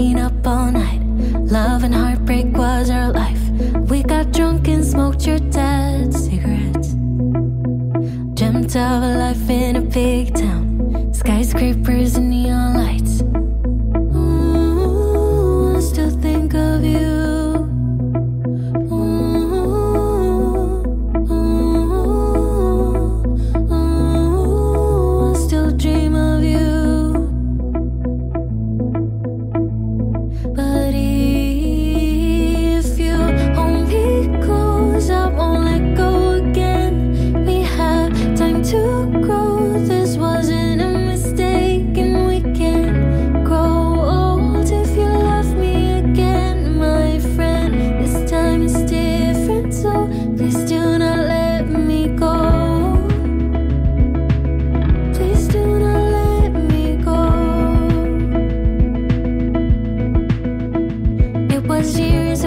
staying up all night. Love and heartbreak was our life. We got drunk and smoked your dad's cigarettes. Dreamt of a life in a big town, skyscrapers and neon lights. Ooh, I still think of you. Years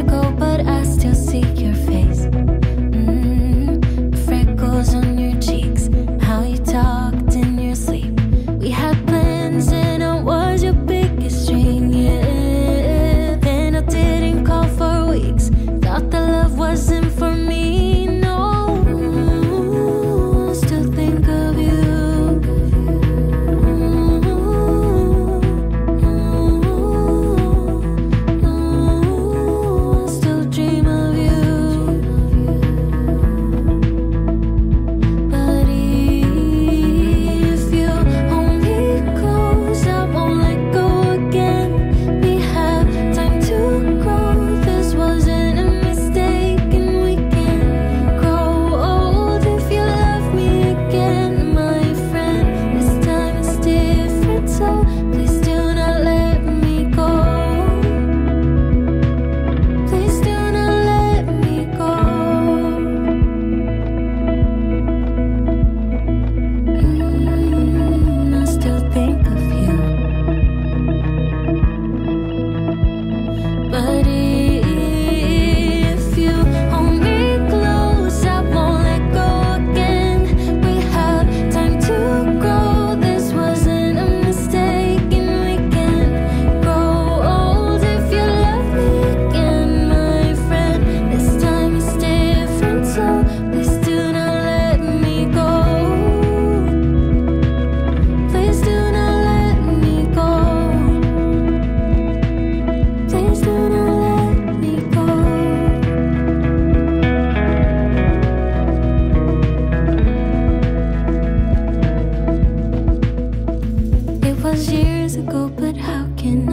ago, but how can I?